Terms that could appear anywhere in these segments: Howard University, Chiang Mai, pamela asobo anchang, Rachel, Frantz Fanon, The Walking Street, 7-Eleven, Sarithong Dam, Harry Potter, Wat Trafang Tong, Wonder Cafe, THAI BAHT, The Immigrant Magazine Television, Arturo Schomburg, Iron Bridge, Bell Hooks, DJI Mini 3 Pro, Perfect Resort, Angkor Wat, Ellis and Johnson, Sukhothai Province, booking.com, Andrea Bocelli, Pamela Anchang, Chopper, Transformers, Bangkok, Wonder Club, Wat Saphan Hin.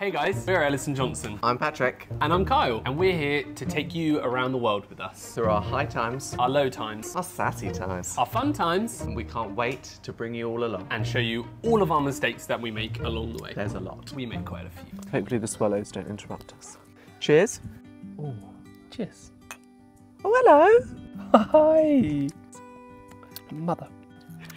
Hey guys, we're Ellis and Johnson. I'm Patrick. And I'm Kyle. And we're here to take you around the world with us. Through our high times, our low times, our sassy times, our fun times. And we can't wait to bring you all along. And show you all of our mistakes that we make along the way. There's a lot. We make quite a few. Hopefully the swallows don't interrupt us. Cheers. Oh, cheers. Oh, hello. Hi. Mother.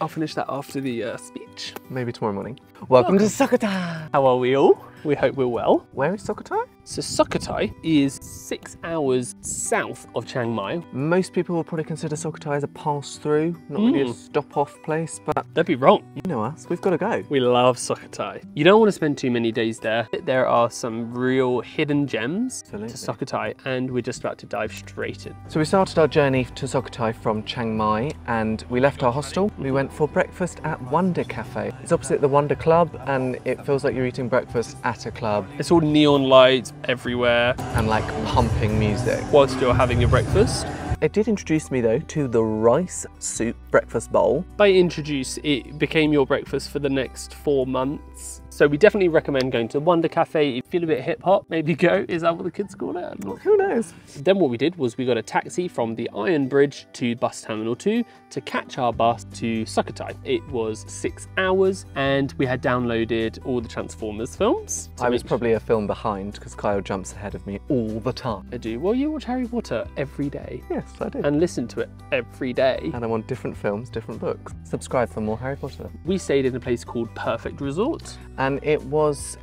I'll finish that after the speech. Maybe tomorrow morning. Welcome to Sukhothai. How are we all? We hope we're well. Where is Sukhothai? So Sukhothai is 6 hours south of Chiang Mai. Most people will probably consider Sukhothai as a pass-through, not really a stop-off place, but... They'd be wrong. You know us, we've got to go. We love Sukhothai. You don't want to spend too many days there. There are some real hidden gems to Sukhothai, and we're just about to dive straight in. So we started our journey to Sukhothai from Chiang Mai, and we left our hostel. We went for breakfast at Wonder Cafe. It's opposite the Wonder Club, and it feels like you're eating breakfast at a club. It's all neon lights everywhere. And like pumping music. Whilst you're having your breakfast. It did introduce me though to the rice soup breakfast bowl. By introduce, it became your breakfast for the next 4 months. So we definitely recommend going to Wonder Cafe. If you feel a bit hip hop, maybe go. Is that what the kids call it? Who knows? Then what we did was we got a taxi from the Iron Bridge to Bus Terminal 2 to catch our bus to Sukhothai. It was 6 hours and we had downloaded all the Transformers films. I was probably a film behind because Kyle jumps ahead of me all the time. I do. Well, you watch Harry Potter every day. Yes, I do. And listen to it every day. And I'm on different films, different books. Subscribe for more Harry Potter. We stayed in a place called Perfect Resort. And it was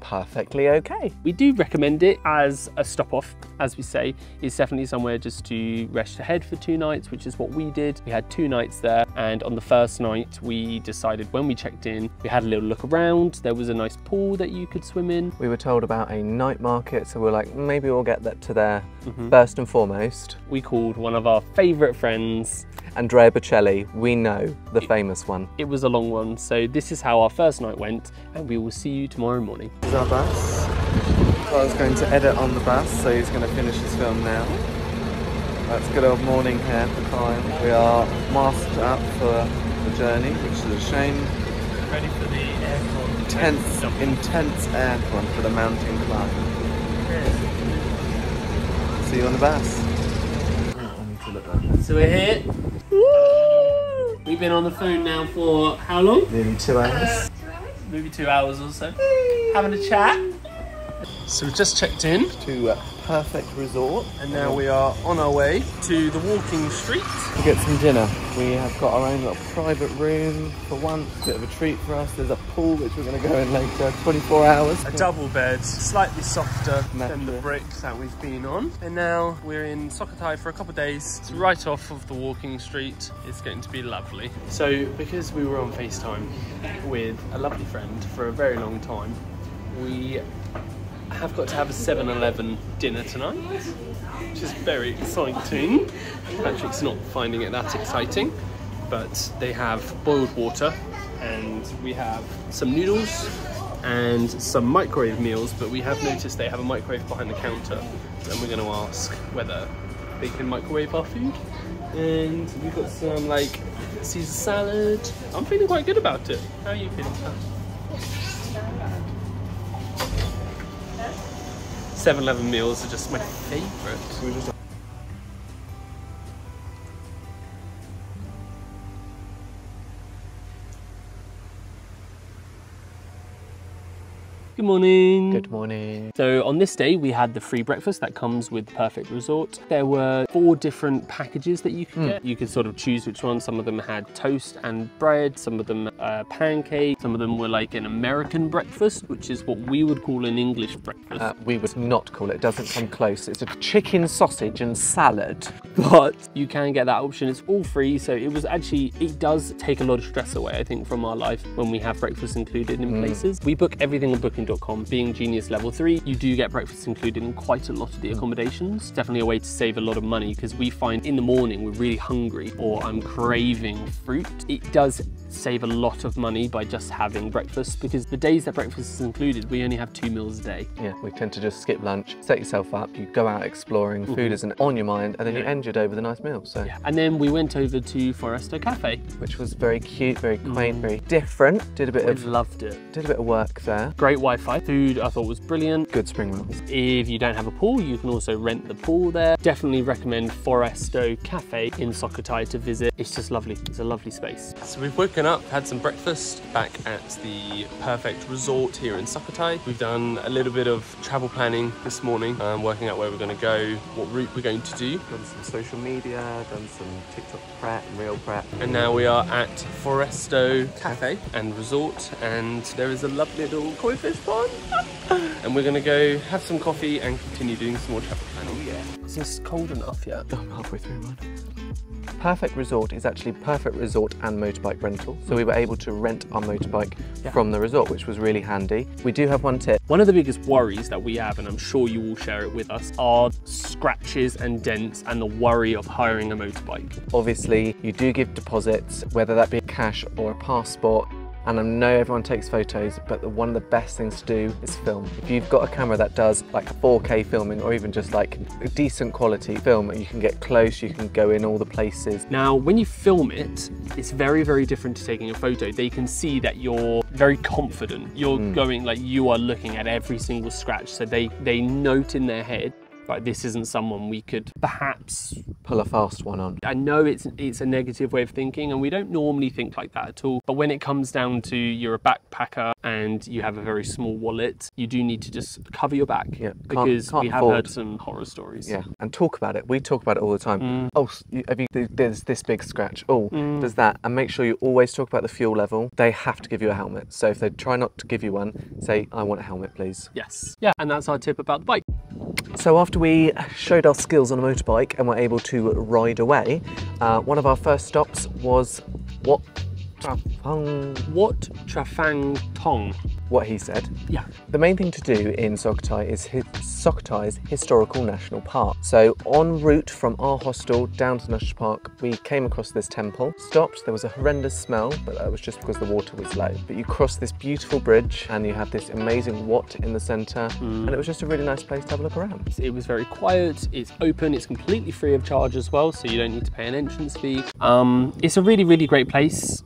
perfectly okay. We do recommend it as a stop off, as we say. It's definitely somewhere just to rest your head for 2 nights, which is what we did. We had 2 nights there, and on the first night we decided when we checked in, we had a little look around. There was a nice pool that you could swim in. We were told about a night market, so we were like, maybe we'll get that to there first and foremost. We called one of our favourite friends, Andrea Bocelli, we know, the famous one. It was a long one, so this is how our first night went, and we will see you tomorrow morning. This is our bus. Kyle's going to edit on the bus, so he's going to finish his film now. That's good old morning here for Kyle. We are masked up for the journey, which is a shame. Ready for the aircon. Intense aircon for the mountain climb. Yeah. See you on the bus. So we're here. Woo! We've been on the phone now for how long? Nearly 2 hours. Maybe 2 hours or so. Having a chat. So we've just checked in to Perfect Resort, and now we are on our way to The Walking Street to get some dinner. We have got our own little private room for once, bit of a treat for us. There's a pool which we're going to go in later, 24 hours. A double bed, slightly softer than the brick that we've been on. And now we're in Sukhothai for a couple of days. It's right off of The Walking Street. It's going to be lovely. So because we were on FaceTime with a lovely friend for a very long time, we have got to have a 7-Eleven dinner tonight, which is very exciting. Patrick's not finding it that exciting, but they have boiled water and we have some noodles and some microwave meals, but we have noticed they have a microwave behind the counter, and we're going to ask whether they can microwave our food. And we've got some like Caesar salad. I'm feeling quite good about it. How are you feeling? 7-Eleven meals are just my favourite. Good morning. Good morning. So on this day, we had the free breakfast that comes with Perfect Resort. There were 4 different packages that you could get. You could sort of choose which one. Some of them had toast and bread, some of them pancake. Some of them were like an American breakfast, which is what we would call an English breakfast. We would not call it. It doesn't come close. It's a chicken sausage and salad. But you can get that option. It's all free. So it was actually, it does take a lot of stress away, I think, from our life when we have breakfast included in places. We book everything on booking.com. Being Genius Level 3, you do get breakfast included in quite a lot of the accommodations. Definitely a way to save a lot of money, because we find in the morning we're really hungry or I'm craving fruit. It does save a lot of money by just having breakfast, because the days that breakfast is included, we only have 2 meals a day. Yeah, we tend to just skip lunch, set yourself up, you go out exploring, food isn't on your mind, and then you end your day with a nice meal. So. Yeah. And then we went over to Foresta Cafe. Which was very cute, very quaint, very different. Did a bit of work there. Great Wi-Fi. Food I thought was brilliant. Good spring rolls. If you don't have a pool, you can also rent the pool there. Definitely recommend Foresta Cafe in Sukhothai to visit. It's just lovely. It's a lovely space. So we've woken up, had some breakfast back at the Perfect Resort here in Sukhothai. We've done a little bit of travel planning this morning, working out where we're going to go, what route we're going to do. Done some social media, done some TikTok prep, real prep. And now we are at Foresta Cafe and Resort, and there is a lovely little koi fish pond. And we're going to go have some coffee and continue doing some more travel planning. Oh yeah. Is this cold enough yet? I'm halfway through one. Perfect Resort is actually Perfect Resort and motorbike rental. So we were able to rent our motorbike from the resort, which was really handy. We do have one tip. One of the biggest worries that we have, and I'm sure you all share it with us, are scratches and dents and the worry of hiring a motorbike. Obviously, you do give deposits, whether that be cash or a passport. And I know everyone takes photos, but one of the best things to do is film. If you've got a camera that does like 4K filming, or even just like a decent quality film, you can get close, you can go in all the places. Now, when you film it, it's very, very different to taking a photo. They can see that you're very confident. You're going like you are looking at every single scratch. So they note in their head, like, this isn't someone we could perhaps pull a fast one on. I know it's a negative way of thinking, and we don't normally think like that at all. But when it comes down to you're a backpacker and you have a very small wallet, you do need to just cover your back, because we have heard some horror stories. Yeah, and talk about it. We talk about it all the time. Oh, there's this big scratch. Oh, there's that. And make sure you always talk about the fuel level. They have to give you a helmet. So if they try not to give you one, say, I want a helmet, please. Yes. Yeah, and that's our tip about the bike. So after we showed our skills on a motorbike and were able to ride away, one of our first stops was Wat Trafang Tong. What he said. Yeah. The main thing to do in Sukhothai is Sukhothai's Historical National Park. So en route from our hostel down to the National Park, we came across this temple, stopped, there was a horrendous smell, but that was just because the water was low. But you crossed this beautiful bridge and you had this amazing Wat in the centre, and it was just a really nice place to have a look around. It was very quiet, it's open, it's completely free of charge as well, so you don't need to pay an entrance fee. It's a really, really great place.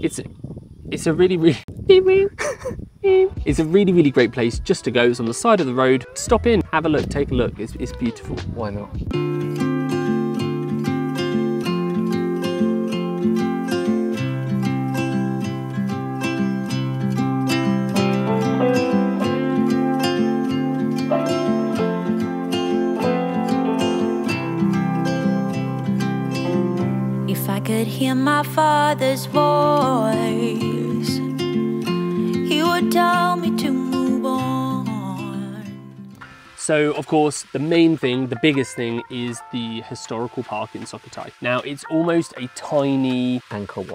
It's a really, really... It's a really, really great place just to go. It's on the side of the road. Stop in, have a look, take a look. It's beautiful. Why not? If I could hear my father's voice, tell me to move on. So of course the main thing, the biggest thing, is the historical park in Sukhothai. Now it's almost a tiny Angkor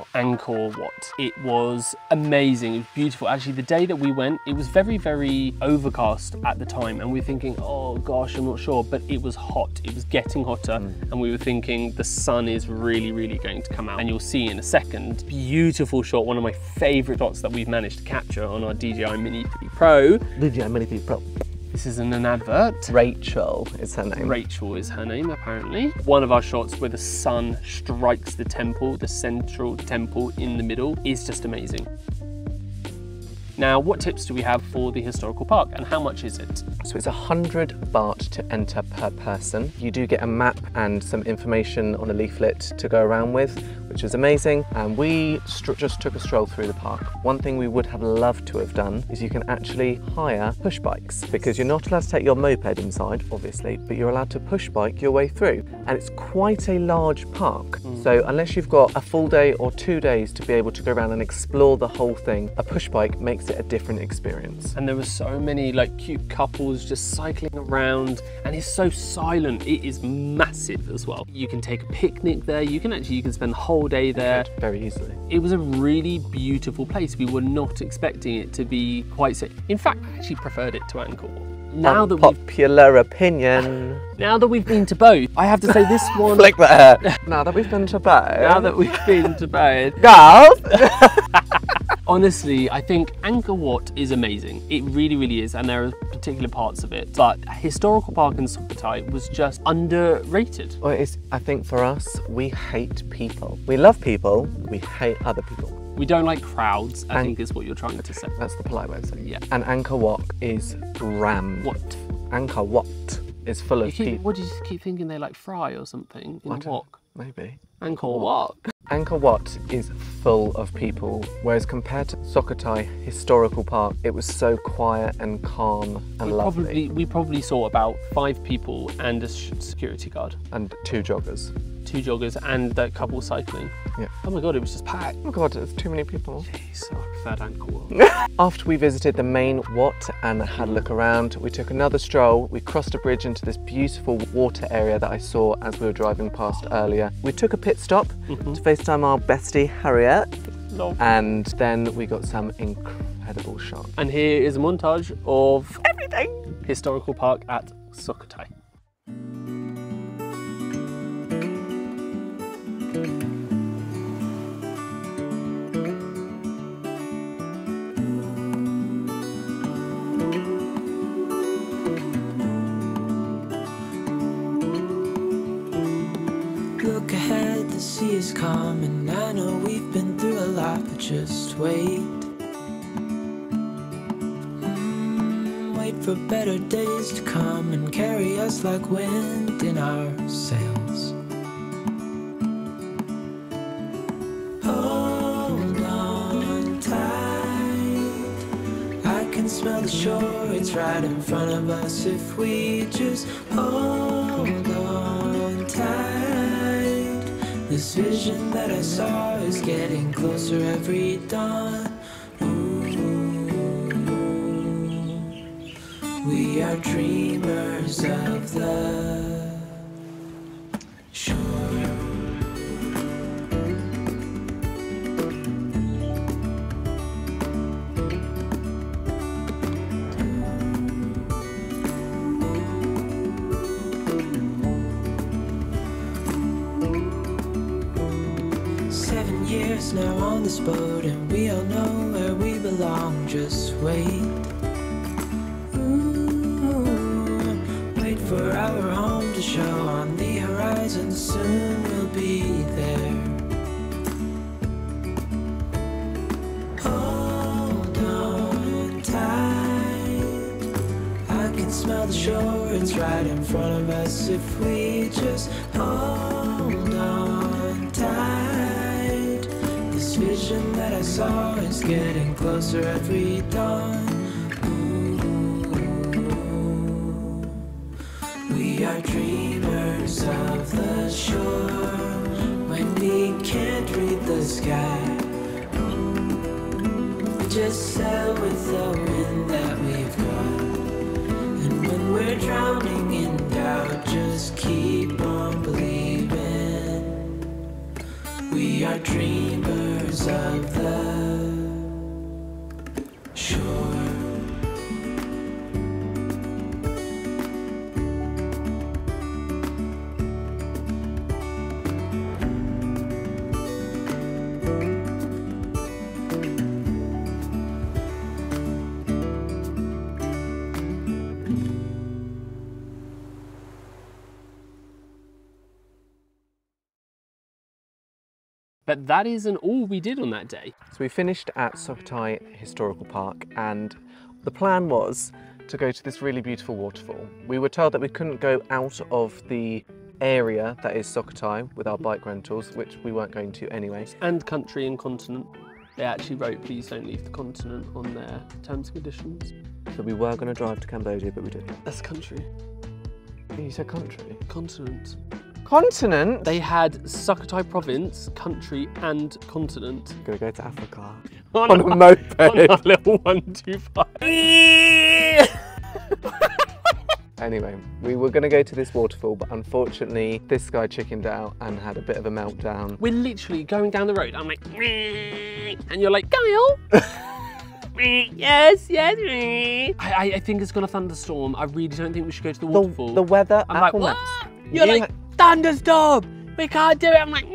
Wat. It was amazing, it was beautiful. Actually the day that we went, it was very, very overcast at the time, and we were thinking, oh gosh, I'm not sure, but it was hot, it was getting hotter, and we were thinking the sun is really, really going to come out, and you'll see in a second. Beautiful shot, one of my favorite shots that we've managed to capture on our DJI Mini 3 Pro. This isn't an advert. Rachel is her name. Rachel is her name, apparently. One of our shots where the sun strikes the temple, the central temple in the middle, is just amazing. Now, what tips do we have for the historical park, and how much is it? So it's 100 baht to enter per person. You do get a map and some information on a leaflet to go around with, which which is amazing. And we just took a stroll through the park. One thing we would have loved to have done is you can actually hire push bikes, because you're not allowed to take your moped inside, obviously, but you're allowed to push bike your way through. And it's quite a large park. So unless you've got a full day or 2 days to be able to go around and explore the whole thing, a push bike makes it a different experience. And there were so many like cute couples just cycling around, and it's so silent. It is massive as well. You can take a picnic there. You can spend the whole day there. Very easily. It was a really beautiful place. We were not expecting it to be quite so. In fact, I actually preferred it to Angkor Wat. Now that popular opinion. Now that we've been to both, I have to say this one. Flick that hair. Now that we've been to both. Now that we've been to both. Girls. Honestly, I think Angkor Wat is amazing. It really, really is, and there are particular parts of it. But a historical park in Sukhothai was just underrated. Well, it's, I think for us, we hate people. We love people, we hate other people. We don't like crowds, I think is what you're trying to say. That's the polite way of saying it. Yeah. And Angkor Wat is rammed. What? Angkor Wat is full of people. What do you keep thinking? They like fry or something in wok? Maybe. Angkor Wat. Angkor Wat is full of people, whereas compared to Sukhothai Historical Park, it was so quiet and calm and lovely. We probably saw about 5 people and a security guard. And 2 joggers. 2 joggers and that couple cycling. Yeah. Oh my God, it was just packed. Oh my God, there's too many people. Jeez, I preferred Angkor Wat. After we visited the main Wat and had a look around, we took another stroll. We crossed a bridge into this beautiful water area that I saw as we were driving past earlier. We took a pit stop to FaceTime our bestie, Harriet. Love. And then we got some incredible shots. And here is a montage of everything. Historical park at Sukhothai. Is calm, and I know we've been through a lot, but just wait. Wait for better days to come and carry us like wind in our sails. Hold on tight. I can smell the shore, it's right in front of us if we just hold on tight. This vision that I saw is getting closer every dawn. Ooh, we are dreamers of the shore. Now on this boat, and we all know where we belong. Just wait. Ooh, wait for our home to show on the horizon. Soon we'll be there. Hold on tight. I can smell the shore, it's right in front of us. If we just hold on tight. Vision that I saw is getting closer every dawn. Ooh, we are dreamers of the shore when we can't read the sky. We just sail with the wind that we've got, and when we're drowning in doubt, just keep on believing. We are dreamers of the shore. But that isn't all we did on that day. So we finished at Sukhothai Historical Park, and the plan was to go to this really beautiful waterfall. We were told that we couldn't go out of the area that is Sukhothai with our bike rentals, which we weren't going to anyway. And country and continent. They actually wrote, please don't leave the continent on their terms and conditions. So we were going to drive to Cambodia, but we didn't. That's country. You said country? Continent. Continent? They had Sukhothai Province, country and continent. I'm going to go to Africa. on a moped. On a little 125. Anyway, we were going to go to this waterfall, but unfortunately, this guy chickened out and had a bit of a meltdown. We're literally going down the road. I'm like, and you're like, Kyle? yes. I think it's going to thunderstorm. I really don't think we should go to the waterfall. The weather. I'm like, what? You're like, thunderstorm. We can't do it. I'm like,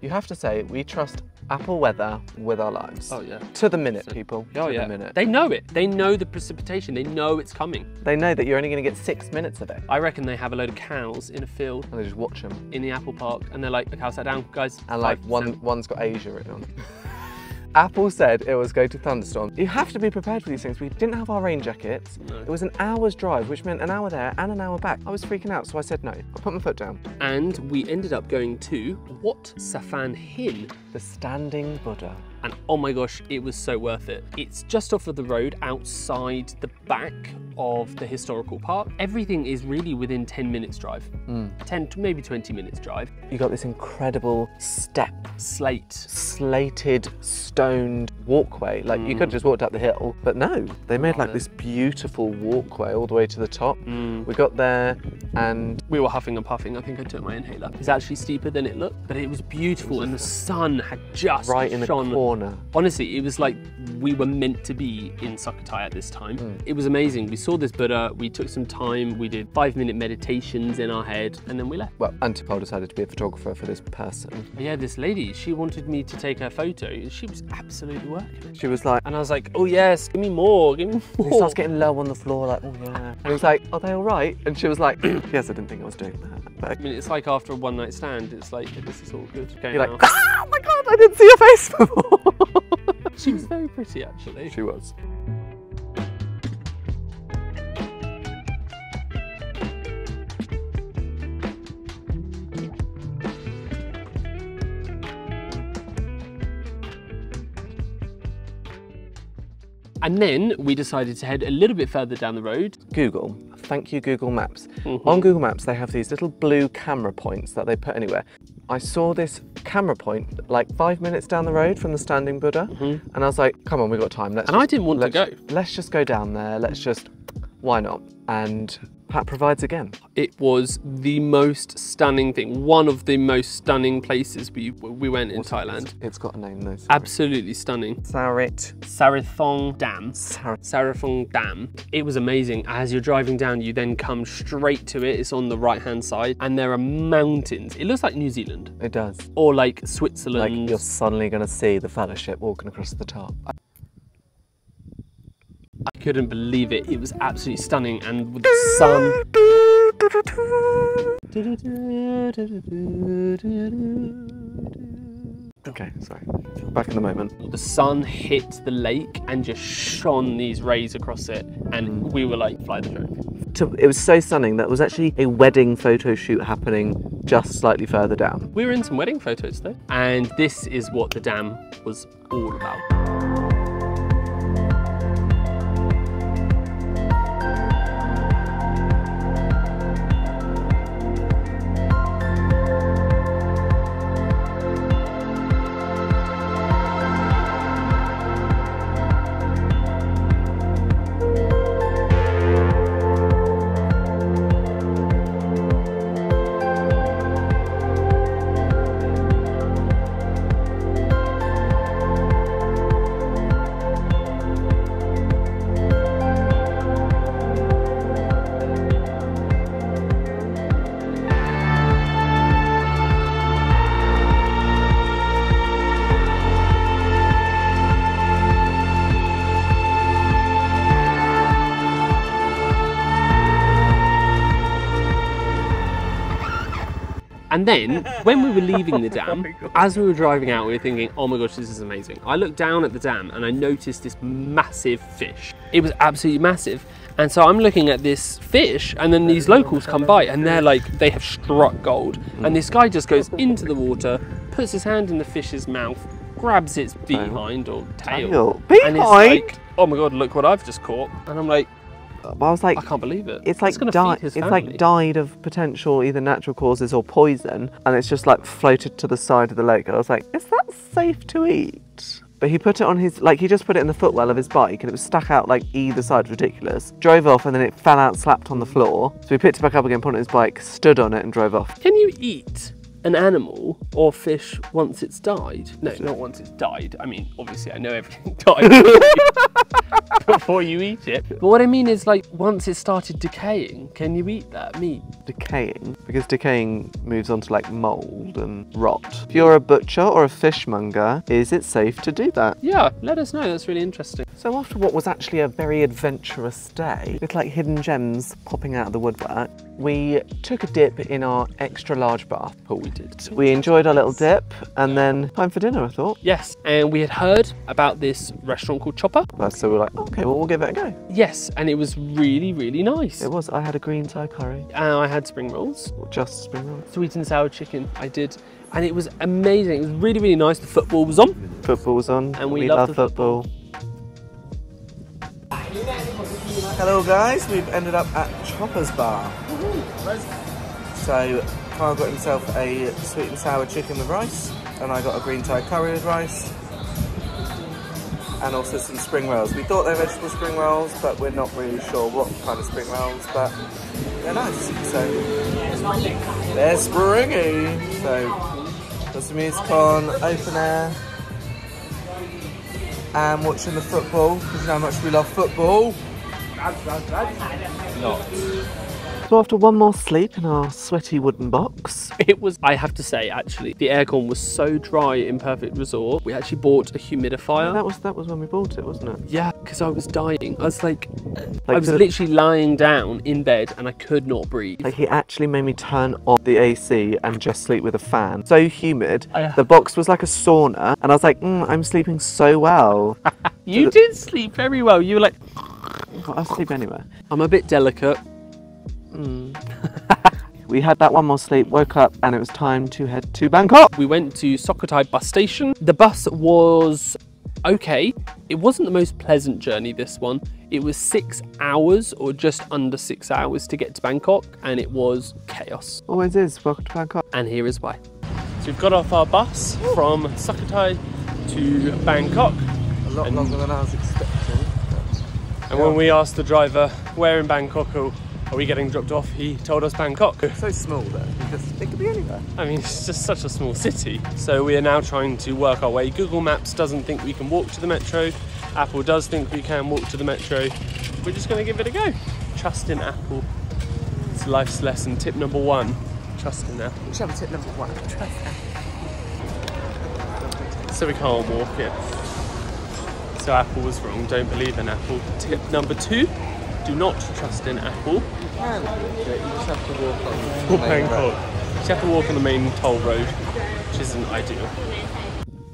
you have to say, we trust Apple weather with our lives. Oh yeah. To the minute, people. Oh yeah. To the minute. They know it. They know the precipitation. They know it's coming. They know that you're only going to get 6 minutes of it. I reckon they have a load of cows in a field. And they just watch them. In the Apple Park. And they're like, the cow sat down, guys. And like, one's got Asia written on it. Apple said it was going to thunderstorm. You have to be prepared for these things. We didn't have our rain jackets. No. It was an hour's drive, which meant an hour there and an hour back. I was freaking out, so I said no. I put my foot down. And we ended up going to Wat Saphan Hin, the Standing Buddha. And oh my gosh, it was so worth it. It's just off of the road outside the back of the historical park. Everything is really within 10 minutes drive, 10 to maybe 20 minutes drive. You got this incredible slated, stoned walkway. Like you could have just walked up the hill, but no, they made like this beautiful walkway all the way to the top. We got there and we were huffing and puffing. I think I took my inhaler. It's actually steeper than it looked, but it was beautiful. And the sun had just right in shone. The corner. Honestly, it was like we were meant to be in Sukhothai at this time. It was amazing. We saw this Buddha, we took some time, we did 5-minute meditations in our head, and then we left. Well, Antipol decided to be a photographer for this person. Yeah, this lady, she wanted me to take her photo. She was absolutely working it. She was like... And I was like, oh yes, give me more, give me more. And he starts getting low on the floor, like, oh yeah. And he was like, are they all right? And she was like, yes, I didn't think I was doing that. But... I mean, it's like after a one-night stand, it's like, this is all good. You're like, oh my God, I didn't see your face before. She was very pretty, actually. She was. And then we decided to head a little bit further down the road. Google. Thank you, Google Maps. On Google Maps, they have these little blue camera points that they put anywhere. I saw this camera point like 5 minutes down the road from the Standing Buddha, and I was like, come on, we've got time. Let's I didn't want to go. Let's just go down there. Let's just, why not? And Pat provides again. It was the most stunning thing. One of the most stunning places we went in Thailand. It's got a name though. Sorry. Absolutely stunning. Sarithong Dam. Sarithong Dam. It was amazing. As you're driving down, you then come straight to it. It's on the right-hand side and there are mountains. It looks like New Zealand. It does. Or like Switzerland. Like you're suddenly gonna see the Fellowship walking across the top. I couldn't believe it. It was absolutely stunning, and with the sun... Okay, sorry. Back in the moment. The sun hit the lake and just shone these rays across it, and we were like, fly the drone. It was so stunning that there was actually a wedding photo shoot happening just slightly further down. We were in some wedding photos though, and this is what the dam was all about. And then, when we were leaving the dam, as we were driving out, we were thinking, oh my gosh, this is amazing. I looked down at the dam and I noticed this massive fish. It was absolutely massive. And so I'm looking at this fish, and then these locals come by and they're like, they have struck gold. And this guy just goes into the water, puts his hand in the fish's mouth, grabs its behind or tail. And it's like, oh my God, look what I've just caught. And I'm like, I was like, I can't believe it. It's like died of potential either natural causes or poison, and it's just like floated to the side of the lake. And I was like, is that safe to eat? But he put it on his, like, he just put it in the footwell of his bike, and it was stuck out like either side, ridiculous. Drove off, and then it fell out, slapped on the floor. So we picked it back up again, put it on his bike, stood on it, and drove off. Can you eat an animal or fish once it's died? No, not once it's died. I mean, obviously I know everything died before you eat it. But what I mean is, like, once it started decaying, can you eat that meat? Decaying? Because decaying moves on to like mold and rot. If you're a butcher or a fishmonger, is it safe to do that? Yeah, let us know, that's really interesting. So after what was actually a very adventurous day, with like hidden gems popping out of the woodwork, we took a dip in our extra large bath pool. We enjoyed our little dip, and then time for dinner, I thought. Yes, and we had heard about this restaurant called Chopper. So we were like, okay, well, we'll give it a go. Yes, and it was really, really nice. It was. I had a green Thai curry. And I had spring rolls. Just spring rolls. Sweet and sour chicken, I did. And it was amazing. It was really, really nice. The football was on. Football was on. And we love football. Hello, guys. We've ended up at Chopper's Bar. So Kyle got himself a sweet and sour chicken with rice, and I got a green Thai curry with rice, and also some spring rolls. We thought they were vegetable spring rolls, but we're not really sure what kind of spring rolls, but they're nice. So they're springy. So got some music on, open air, and watching the football, because you know how much we love football. Not. So after one more sleep in our sweaty wooden box, it was, I have to say actually, the aircon was so dry in Perfect Resort, we actually bought a humidifier. Yeah, that was when we bought it, wasn't it? Yeah, because I was dying. I was like I was literally lying down in bed and I could not breathe. Like, he actually made me turn off the AC and just sleep with a fan. So humid. The box was like a sauna, and I was like, I'm sleeping so well. You did sleep very well. You were like, I'll sleep anywhere. I'm a bit delicate. We had that one more sleep, woke up, and it was time to head to Bangkok. We went to Sukhothai bus station. The bus was okay. It wasn't the most pleasant journey, this one. It was 6 hours or just under 6 hours to get to Bangkok, and it was chaos. Always is. Welcome to Bangkok. And here is why. So we've got off our bus from Sukhothai to Bangkok. A lot longer than I was expecting. And when we asked the driver where in Bangkok are we getting dropped off, he told us Bangkok. It's so small though, because it could be anywhere. I mean, it's just such a small city. So we are now trying to work our way. Google Maps doesn't think we can walk to the metro. Apple does think we can walk to the metro. We're just gonna give it a go. Trust in Apple. It's life's lesson, tip number one. Trust in Apple. Shall we tip number one? Trust Apple. So we can't walk it. So Apple was wrong, don't believe in Apple. Tip number two. Do not trust in Apple. You can walk it, you just have to walk on the main road. You just have to walk on the main toll road, which isn't ideal.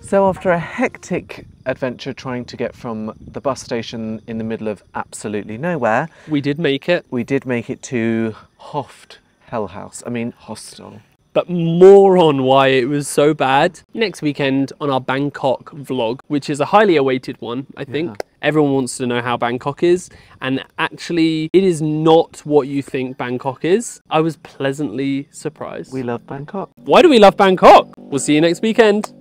So after a hectic adventure trying to get from the bus station in the middle of absolutely nowhere, we did make it. We did make it to hostel. But more on why it was so bad next weekend on our Bangkok vlog, which is a highly awaited one, I think. Yeah. Everyone wants to know how Bangkok is, and actually it is not what you think Bangkok is. I was pleasantly surprised. We love Bangkok. Why do we love Bangkok? We'll see you next weekend.